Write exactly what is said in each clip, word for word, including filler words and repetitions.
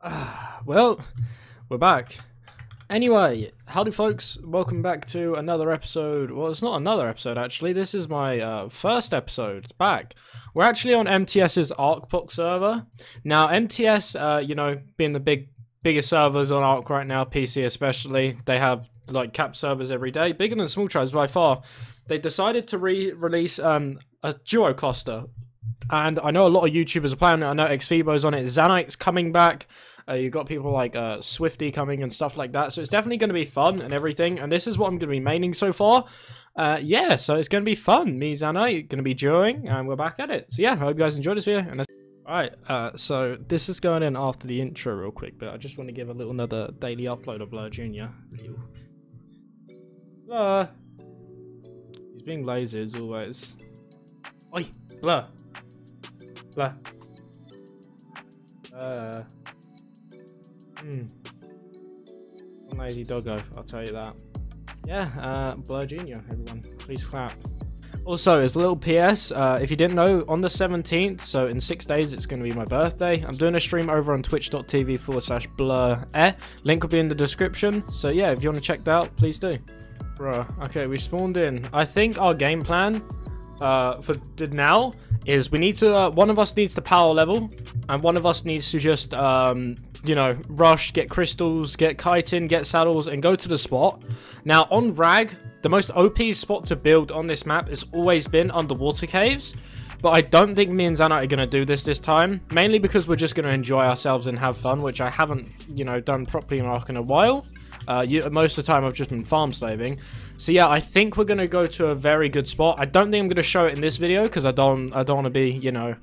Uh, well, we're back. Anyway, howdy folks, welcome back to another episode. Well, it's not another episode actually, this is my uh, first episode back. We're actually on MTS's ARC server. Now M T S, uh, you know, being the big biggest servers on ARC right now, P C especially, they have like cap servers every day, bigger than small tribes by far. They decided to re-release um, a duo cluster. And I know a lot of YouTubers are playing it. I know XFibo's on it. Xanite's coming back. Uh, you've got people like uh, Swifty coming and stuff like that. So it's definitely going to be fun and everything. And this is what I'm going to be maining so far. Uh, yeah, so it's going to be fun. Me, Xanite, going to be duoing. And we're back at it. So yeah, I hope you guys enjoyed this video. And alright, uh, so this is going in after the intro real quick. But I just want to give a little another daily upload of Blur Junior Blur. He's being lazy as always. Oi, Blur. Blah. Uh, hmm. One lazy doggo, I'll tell you that. Yeah, uh, Blur Junior, everyone, please clap. Also, as a little P S, uh, if you didn't know, on the seventeenth, so in six days, it's going to be my birthday. I'm doing a stream over on twitch.tv forward slash blur. Eh, link will be in the description. So yeah, if you want to check that out, please do. Bruh, okay, we spawned in. I think our game plan uh, for now is we need to, uh, one of us needs to power level, and one of us needs to just, um, you know, rush, get crystals, get chitin, get saddles, and go to the spot. Now, on Rag, the most O P spot to build on this map has always been underwater caves, but I don't think me and Xanite are going to do this this time, mainly because we're just going to enjoy ourselves and have fun, which I haven't, you know, done properly in ARK in a while. Uh, you, most of the time I've just been farm slaving. So yeah, I think we're going to go to a very good spot. I don't think I'm going to show it in this video because I don't I don't want to be, you know,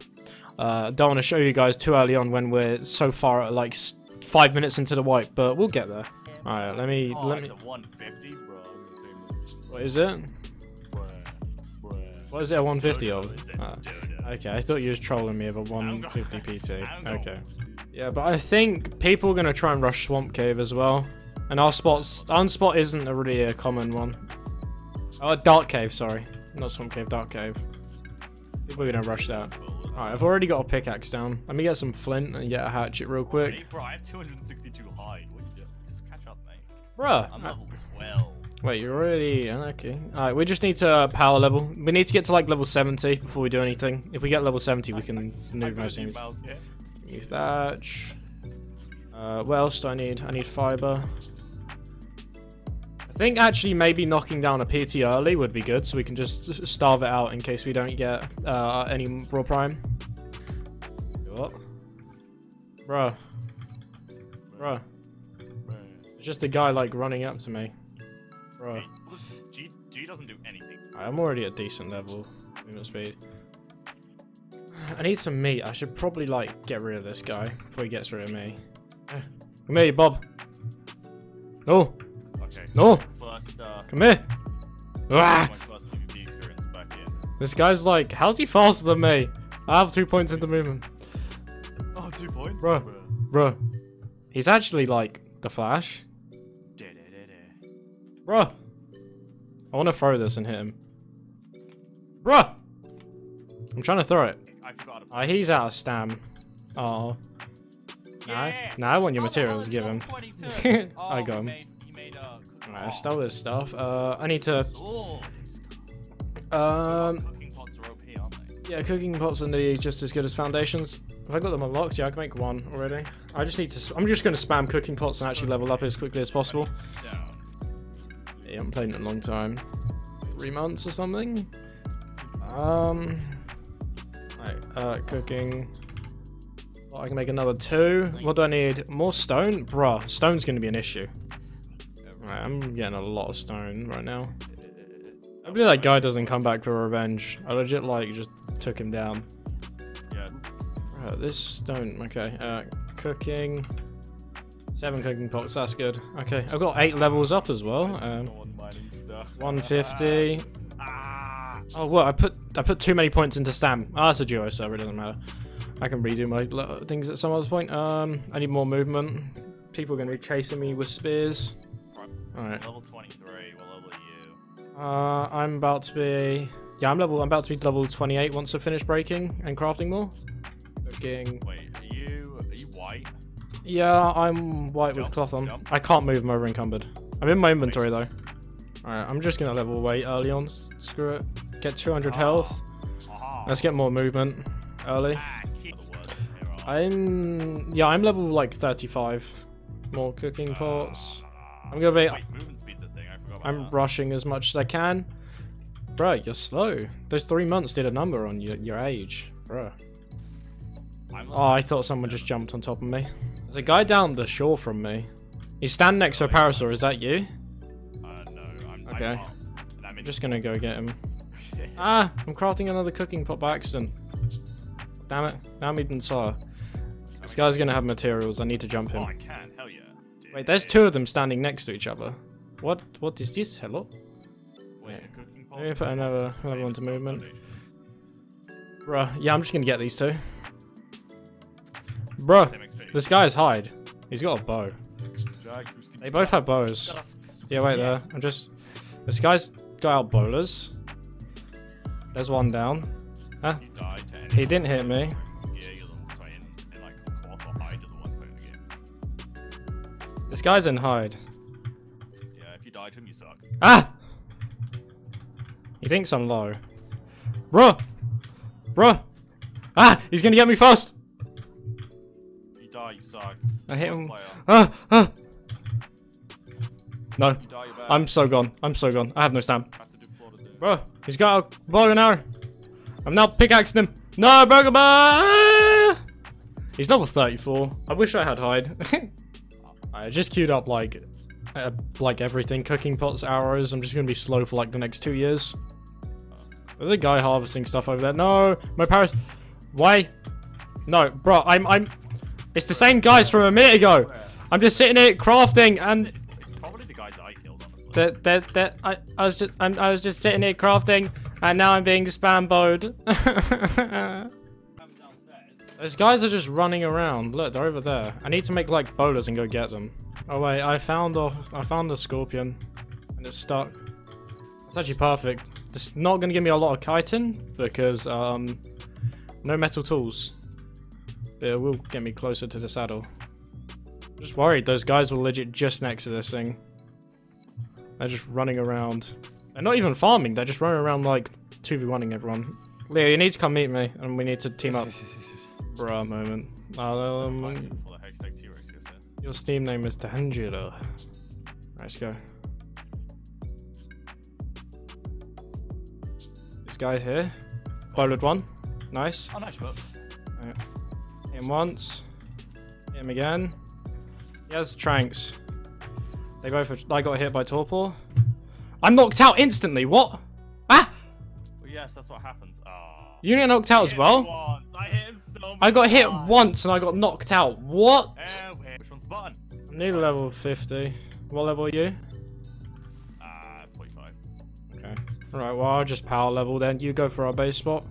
uh, don't want to show you guys too early on when we're so far at like five minutes into the wipe, but we'll get there. All right, let me... Oh, let me... A one fifty, bro. What is it? Bruh, bruh. What is it, a one fifty of? Ah. Okay, I thought you was trolling me of a one fifty P T. Okay. Yeah, but I think people are going to try and rush Swamp Cave as well. And our spots, unspot isn't a really a common one. Oh, Dark Cave, sorry. Not Swamp Cave, Dark Cave. We're gonna rush that. Alright, I've already got a pickaxe down. Let me get some flint and get a hatchet real quick. Ready, bro, I have two hundred sixty-two hide. What are you doing? Just catch up, mate. Bruh. I'm level twelve. Wait, you're already... Okay. Alright, we just need to power level. We need to get to like level seventy before we do anything. If we get level seventy, we can move most things. Yeah. Use thatch. Uh, what else do I need? I need fiber. I think actually maybe knocking down a P T early would be good, so we can just starve it out in case we don't get uh, any raw prime. What? Bruh. Bruh. It's just a guy like running up to me. Bruh. G, G doesn't do anything. I'm already at decent level. Movement speed. I need some meat. I should probably like get rid of this guy before he gets rid of me. Come here, you Bob. No. Okay. No. First, uh, come here. Ah. This guy's like, how's he faster than me? I have two points in the movement. Oh, two points? Bro. Bro. He's actually like the Flash. Bro. I want to throw this and hit him. Bro. I'm trying to throw it. I forgot about it. Oh, he's out of stam. Oh. Nah, yeah. nah, I want your materials, give him. Oh, I got him. Made, made, uh, right, I stole this stuff. Uh, I need to... Um, cooking pots are O P, aren't they? Yeah, cooking pots are nearly just as good as foundations. Have I got them unlocked? Yeah, I can make one already. I just need to... I'm just going to spam cooking pots and actually level up as quickly as possible. Yeah, I haven't played in a long time. Three months or something? Um... Right, uh, cooking... I can make another two. What do I need? More stone? Bruh, stone's going to be an issue. Right, I'm getting a lot of stone right now. I believe that guy doesn't come back for revenge. I legit, like, just took him down. Yeah. Right, this stone... Okay, uh, cooking. Seven cooking pots, that's good. Okay, I've got eight levels up as well. Um, one fifty. Oh, well, I put I put too many points into stam. Ah, oh, it's a duo server, it doesn't matter. I can redo my things at some other point. Um, I need more movement. People are going to be chasing me with spears. Alright. Level twenty-three, what level are you? Uh, I'm about to be... Yeah, I'm level. I'm about to be level twenty-eight once I finish breaking and crafting more. Looking... Wait, are you... Are you white? Yeah, I'm white jump, with cloth on. Jump. I can't move, I'm over encumbered. I'm in my inventory though. Alright, I'm just gonna level weight early on. Screw it. Get two hundred oh. health. Oh. Let's get more movement early. Ah, I'm... Yeah, I'm level like thirty-five. More cooking uh, pots. I'm gonna be... Wait, movement speed's a thing. I forgot about I'm that. rushing as much as I can. Bruh, you're slow. Those three months did a number on your, your age. Bruh. Oh, I thought someone just jumped on top of me. There's a guy down the shore from me. He's standing next to a parasaur. Is that you? Uh, no. I'm, okay. I'm, I'm just gonna go get him. Ah! I'm crafting another cooking pot by accident. Damn it. Now I'm eating sour. This guy's gonna have materials. I need to jump him. Oh, I can. Hell yeah. Wait, there's two of them standing next to each other. What? What is this? Hello? Wait, a cooking pot? Let me put another, another one to movement. Bruh. Yeah, I'm just gonna get these two. Bruh, this guy's hide. He's got a bow. They both have bows. Yeah, wait there. I'm just... This guy's got out bowlers. There's one down. Huh? He didn't hit me. This guy's in hide. Yeah, if you die to him, you suck. Ah! He thinks I'm low. Bruh! Bruh! Ah! He's gonna get me first! You suck. I hit him. Ah, ah. No. You die, I'm so gone. I'm so gone. I have no stamp. Bro, he's got a bow and arrow. I'm now pickaxing him. No, broken bar. He's level thirty-four. I wish I had hide. I just queued up like, uh, like everything. Cooking pots, arrows. I'm just gonna be slow for like the next two years. There's a guy harvesting stuff over there. No, my Paris. Why? No, bro. I'm. I'm. It's the same guys from a minute ago. I'm just sitting here crafting, and it's, it's probably the guys that I killed. That that that I I was just I'm, I was just sitting here crafting, and now I'm being spamboed. Those guys are just running around. Look, they're over there. I need to make like bowlers and go get them. Oh wait, I found a I found a scorpion, and it's stuck. It's actually perfect. It's not gonna give me a lot of chitin because um no metal tools. It will get me closer to the saddle. I'm just worried those guys were legit just next to this thing. They're just running around. They're not even farming, they're just running around like two v one-ing everyone. Leo, you need to come meet me and we need to team up for a moment. Um, your Steam name is Tanjiro. Let's go. This guy's here. Bowled one. Nice. Oh, nice, but. Hit him once. Hit him again. He has tranks. They both are, I got hit by torpor. I'm knocked out instantly. What? Ah! Well, yes, that's what happens. Oh. You get knocked out as well. I, hit him so I got hit times. once and I got knocked out. What? Uh, which one's the button? I need a level fifty. What level are you? Ah, uh, forty-five. Okay. Alright, well, I'll just power level then. You go for our base spot.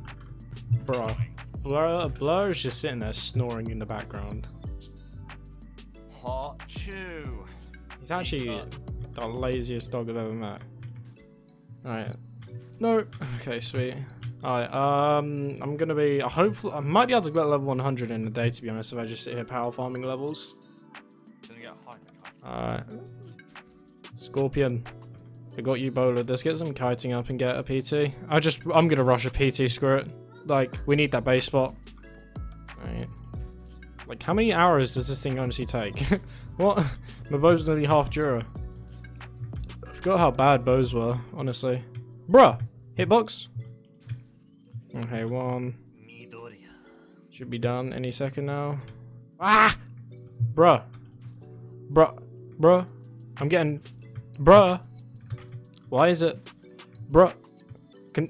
Bro. Blur, Blur is just sitting there snoring in the background. Hot chew. He's actually the laziest dog I've ever met. Alright. No. Okay, sweet. Alright, um, I'm gonna be, I hope, I might be able to get level one hundred in a day, to be honest, if I just sit here power farming levels. Alright. Scorpion. I got you, Bola. Let's get some kiting up and get a P T. I just, I'm gonna rush a P T, screw it. Like, we need that base spot. Alright. Like, how many arrows does this thing honestly take? What? My bow's nearly half Dura. I forgot how bad bows were, honestly. Bruh! Hitbox? Okay, one. Should be done any second now. Ah! Bruh. Bruh. Bruh. I'm getting... Bruh. Why is it... Bruh. Can...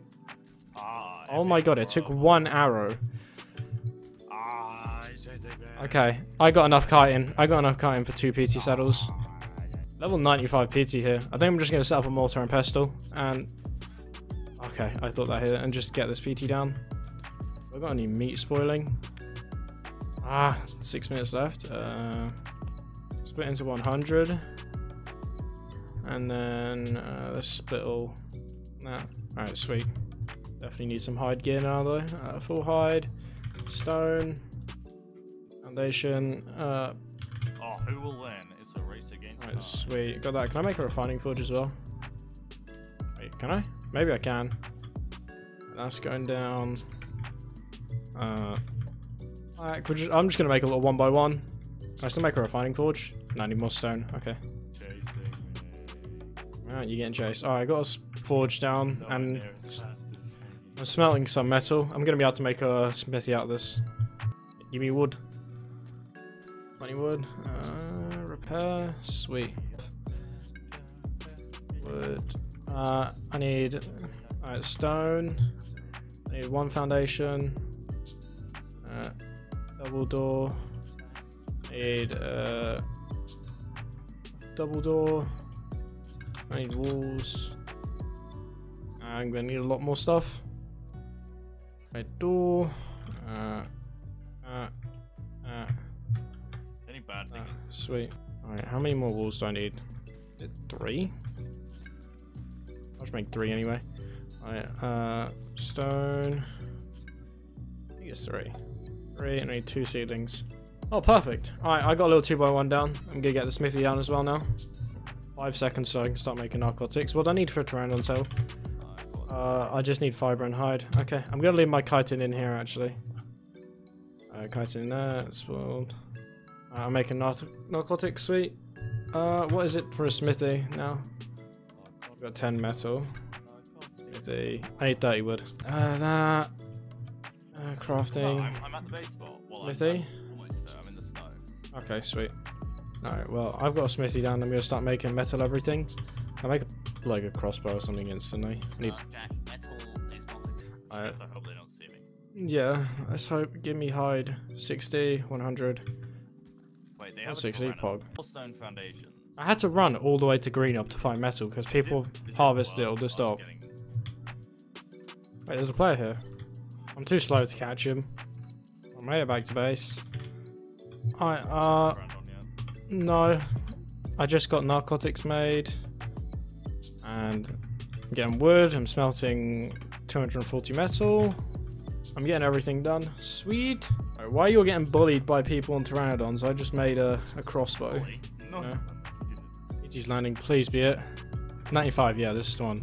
Oh my god, it took one arrow. Okay, I got enough kiting. I got enough kiting for two P T saddles. Level ninety-five P T here. I think I'm just going to set up a mortar and pestle. And okay, I thought that here. And just get this P T down. Have I got any meat spoiling? Ah, six minutes left. Uh, split into one hundred. And then uh, let's split all. Nah. Alright, sweet. Definitely need some hide gear now though. Uh, full hide, stone, foundation, uh, who will win is a race against right, sweet. Got that. Can I make a refining forge as well? Wait, can I? Maybe I can. That's going down. Uh, right, could you, I'm just going to make a little one by one. Can I still make a refining forge? No, I need more stone. Okay. Chasing me. Alright, you're getting chased. Alright, I got a forge down. No and I'm smelting some metal. I'm going to be able to make a smithy out of this. Give me wood. Plenty wood. Uh, repair. Sweet. Wood. Uh, I need alright, stone. I need one foundation. Uh, double door. I need uh, double door. I need walls. I'm gonna need a lot more stuff. I need door. Uh, uh, uh, Any bad thing uh, is sweet. Alright, how many more walls do I need? Three? I'll just make three anyway. Alright, uh, stone. I think it's three. Three, and I need two seedlings. Oh, perfect. Alright, I got a little two by one down. I'm gonna get the smithy down as well now. Five seconds so I can start making narcotics. What do I need for a Troodon tail? Uh, I just need fiber and hide. Okay, I'm gonna leave my chitin in here actually. Uh, chitin in there, it's spoiled. Uh, I'm making narcotic, sweet. Uh, what is it for a smithy now? I've got ten metal. Smithy. I need thirty wood. Uh, that. Uh, crafting. No, I'm, I'm at the base spot. Well, smithy? I'm almost there. I'm in the snow. Okay, sweet. Alright, well, I've got a smithy down. I'm gonna start making metal everything. I make a like a crossbow or something instantly. I need... uh, Jack, metal is not a... right. I hope they don't see me. Yeah, let's hope. Give me hide. sixty, one hundred. Wait, they have sixty pog. Stone foundations. I had to run all the way to green up to find metal because people it, harvest it all just off. Getting... Wait, there's a player here. I'm too slow to catch him. I made it back to base. I, uh... No. I just got narcotics made. And I'm getting wood, I'm smelting two hundred forty metal. I'm getting everything done. Sweet. Right, why you're getting bullied by people and pteranodons? I just made a, a crossbow. No. Yeah. P G's landing, please be it. ninety-five, yeah, this is the one.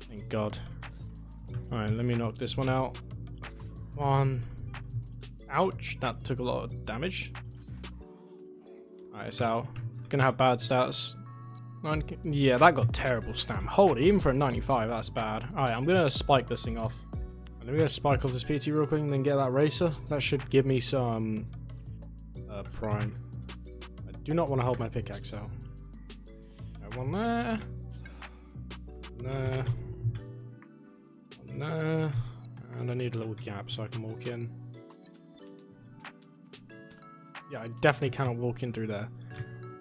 Thank God. Alright, let me knock this one out. One. Ouch, that took a lot of damage. Alright, it's out. Gonna have bad stats. Yeah, that got terrible stamp. Hold it, even for a ninety-five, that's bad. Alright, I'm gonna spike this thing off. I'm gonna spike off this P T real quick and then get that racer. That should give me some uh, prime. I do not want to hold my pickaxe out. Got one there. One there. One there. And I need a little gap so I can walk in. Yeah, I definitely cannot walk in through there.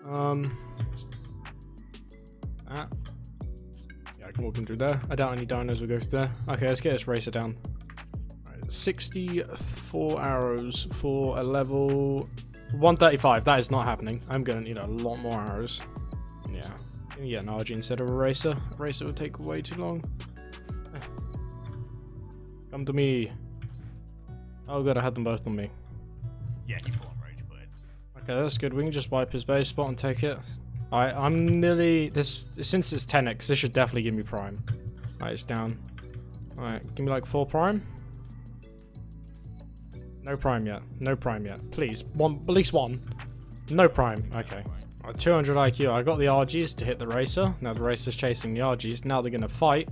Um... Ah. Yeah, I can walk in through there. I doubt any dinos will go through there. Okay, let's get this racer down. Alright, sixty-four arrows for a level one thirty-five. That is not happening. I'm gonna need a lot more arrows. Yeah. Gonna get an R G instead of a racer. A racer would take way too long. Come to me. Oh god, I had them both on me. Yeah, you full on rage, but okay, that's good. We can just wipe his base spot and take it. Alright, I'm nearly this since it's ten X, this should definitely give me prime. Alright, it's down. Alright, give me like four prime. No prime yet. No prime yet. Please. One, at least one. No prime. Okay. All right, two hundred I Q. I got the Argies to hit the racer. Now the racer's chasing the Argies. Now they're gonna fight.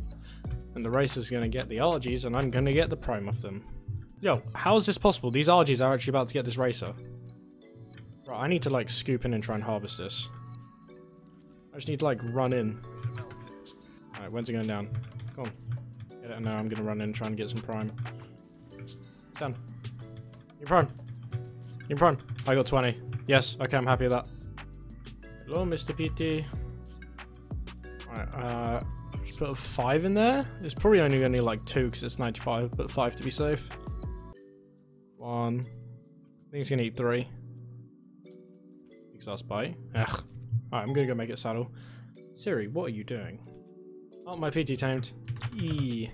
And the racer's gonna get the Argies and I'm gonna get the prime off them. Yo, how is this possible? These Argies are actually about to get this racer. Right, I need to like scoop in and try and harvest this. I just need to like run in. Alright, when's it going down? Come on. Get it now. I'm gonna run in and try and get some prime. Done. You're prime. You're prime. I got twenty. Yes, okay, I'm happy with that. Hello, Mister P T. Alright, uh, just put a five in there. It's probably only gonna need like two because it's ninety-five, but five to be safe. One. I think it's gonna eat three. Exhaust bite. Ugh. Alright, I'm gonna go make it saddle. Siri, what are you doing? Oh, my P T tamed. Eee.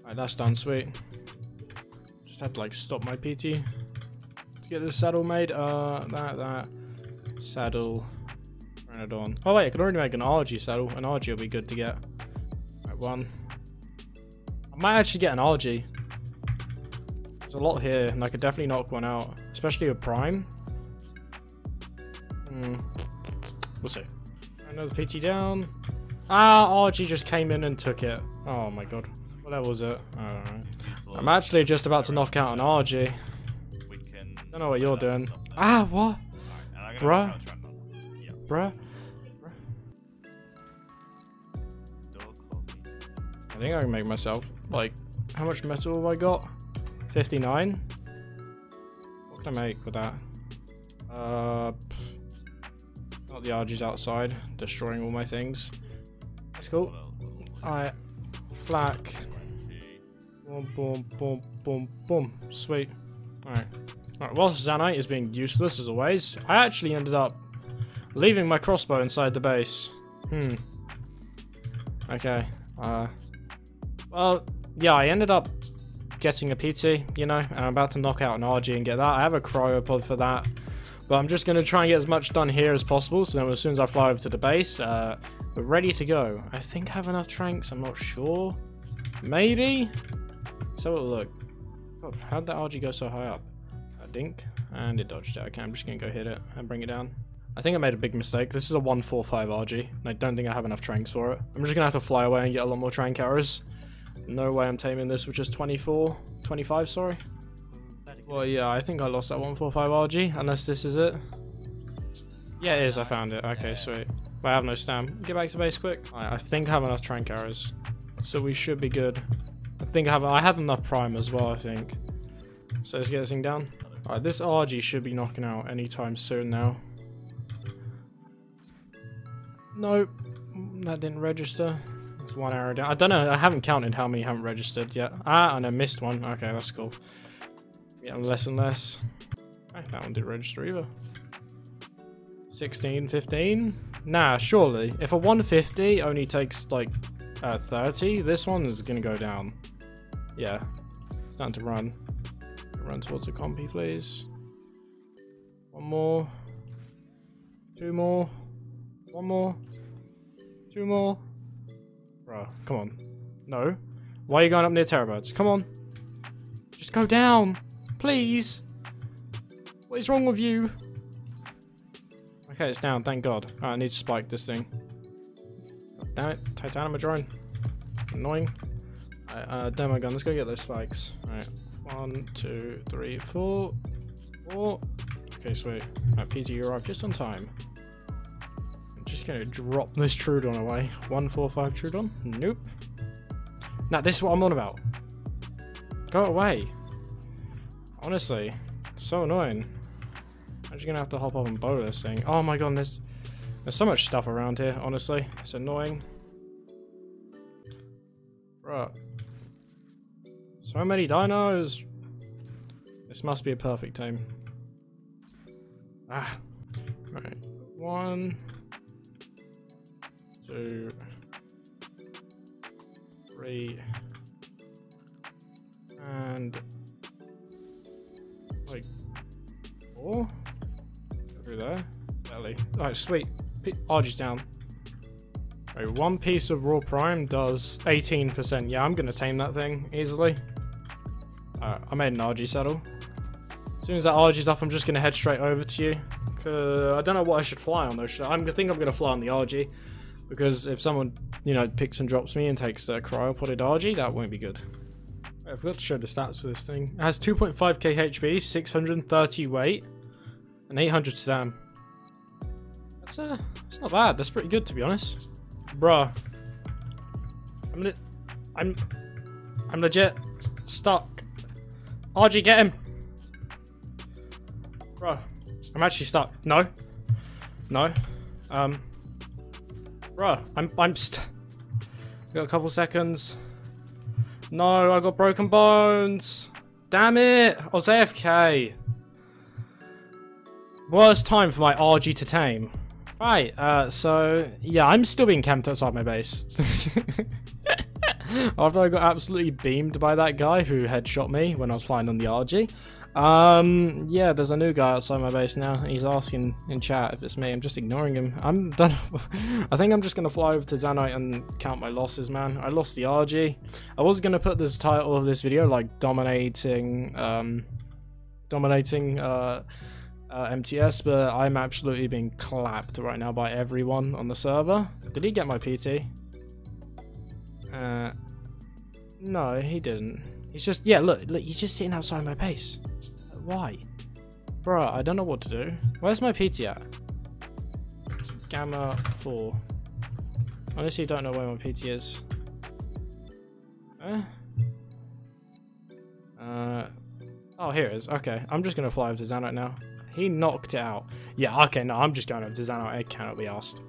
Alright, that's done, sweet. Just had to like stop my P T to get this saddle made. Uh, that, that. saddle, Troodon. Oh wait, I can already make an R G saddle. An R G will be good to get. Right, one. I might actually get an R G. There's a lot here, and I could definitely knock one out, especially with Prime. Hmm. We'll see. Another P T down. Ah, R G just came in and took it. Oh my god. What level was it? I don't know. I'm actually just about to knock out an R G. I don't know what you're doing. Ah, what? Bruh. Bruh. I think I can make myself. Like, how much metal have I got? fifty-nine? What can I make with that? Uh, Not the Argies outside, destroying all my things. That's cool. Alright. Flak. Boom, boom, boom, boom, boom. Sweet. Alright. Alright, whilst Xanite is being useless as always, I actually ended up leaving my crossbow inside the base. Hmm. Okay. Uh, well, yeah, I ended up getting a P T, you know, and I'm about to knock out an R G and get that. I have a cryopod for that, but I'm just going to try and get as much done here as possible, so then as soon as I fly over to the base, uh, we're ready to go. I think I have enough tranks, I'm not sure. Maybe? So look. God, how'd that R G go so high up? Dink, and it dodged it. Okay, I'm just gonna go hit it and bring it down. I think I made a big mistake. This is a one four five R G, and I don't think I have enough tranks for it. I'm just gonna have to fly away and get a lot more trank arrows. No way I'm taming this, which is twenty-four, twenty-five, sorry. Well, yeah, I think I lost that one four five R G, unless this is it. Yeah, it is. I found it. Okay, sweet. But I have no stamp. Get back to base quick. Right, I think I have enough trank arrows, so we should be good. I think I have. I have enough prime as well, I think. So let's get this thing down. Alright, this R G should be knocking out anytime soon now. Nope, that didn't register. It's one arrow down. I don't know, I haven't counted how many haven't registered yet. Ah, and I missed one. Okay, that's cool. Yeah, less and less. Right, that one didn't register either. sixteen, fifteen. Nah, surely. If a one fifty only takes like uh, thirty, this one is going to go down. Yeah, it's time to run. Run towards a compy, please. One more. Two more. One more. Two more. Bruh, come on. No. Why are you going up near Terror Birds? Come on. Just go down. Please. What is wrong with you? Okay, it's down. Thank God. Right, I need to spike this thing. God damn it. Titanium drone. Annoying. Right, uh, demo gun. Let's go get those spikes. Alright. One, two, three, four, four. Okay, sweet. Right, P T, you arrived just on time. I'm just gonna drop this Troodon away. One, four, five, Troodon. Nope. Now this is what I'm on about. Go away. Honestly, so annoying. I'm just gonna have to hop up and bow this thing. Oh my god, there's there's so much stuff around here. Honestly, it's annoying. Right. So many dinos! This must be a perfect team. Ah! Alright. One. Two. Three. And. Like. Four? Go through there. Belly. Alright, sweet. Argie's down. Alright, one piece of raw prime does eighteen percent. Yeah, I'm gonna tame that thing easily. Alright, I made an R G saddle. As soon as that R G's up, I'm just going to head straight over to you. Uh, I don't know what I should fly on though. Should I? I'm, I think I'm going to fly on the R G. Because if someone, you know, picks and drops me and takes a cryopodded R G, that won't be good. I forgot to show the stats for this thing. It has two point five K H P, six hundred thirty weight, and eight hundred stam. That's, uh, that's not bad. That's pretty good, to be honest. Bruh. I'm le- I'm, I'm legit stuck. R G, get him! Bro, I'm actually stuck. No. No. Um. Bro, I'm, I'm st- got a couple seconds. No, I got broken bones! Damn it! I was A F K. Worst time for my R G to tame. Right, uh, so... yeah, I'm still being camped outside my base. After I got absolutely beamed by that guy who headshot me when I was flying on the R G, Um, yeah, there's a new guy outside my base now. He's asking in chat if it's me. I'm just ignoring him. I'm done. I think I'm just going to fly over to Xanite and count my losses, man. I lost the R G. I was going to put this title of this video, like, dominating, um, dominating, uh, uh, M T S, but I'm absolutely being clapped right now by everyone on the server. Did he get my P T? Uh, no, he didn't. He's just, yeah, look, look, he's just sitting outside my base. Why? Bruh, I don't know what to do. Where's my P T at? Gamma four. Honestly, don't know where my P T is. Eh? Uh, oh, here it is. Okay, I'm just going to fly up to Xanite now. He knocked it out. Yeah, okay, no, I'm just going up to Xanite. I cannot be asked.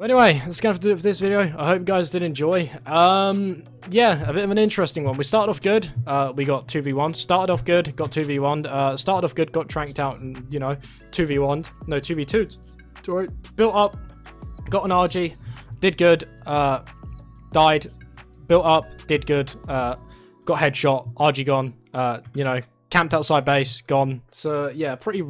Anyway, that's gonna have to do it for this video. I hope you guys did enjoy. Um, yeah, a bit of an interesting one. We started off good. Uh, we got two v one. Started off good, got two v one. Uh, started off good, got tranked out, and you know, two v one. No, two v two. Built up, got an R G, did good. Uh, died, built up, did good. Uh, got headshot, R G gone. Uh, you know, camped outside base, gone. So yeah, pretty,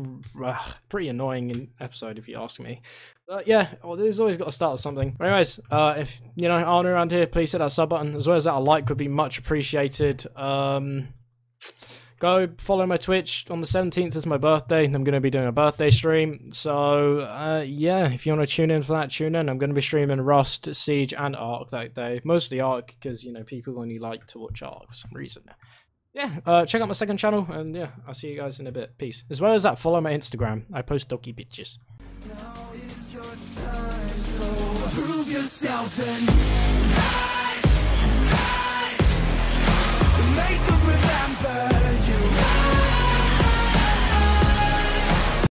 uh, pretty annoying episode if you ask me. But yeah, well, there's always got to start with something. Anyways, uh, if you know, aren't around here, please hit that sub button. As well as that, a like would be much appreciated. Um, go follow my Twitch. On the seventeenth is my birthday, and I'm going to be doing a birthday stream. So uh, yeah, if you want to tune in for that, tune in. I'm going to be streaming Rust, Siege, and ARC that day. Mostly ARC, because, you know, people only like to watch ARC for some reason. Yeah, uh, check out my second channel, and yeah, I'll see you guys in a bit. Peace. As well as that, follow my Instagram. I post doggy pictures. Now is your time, so prove yourself and rise, rise, make them remember.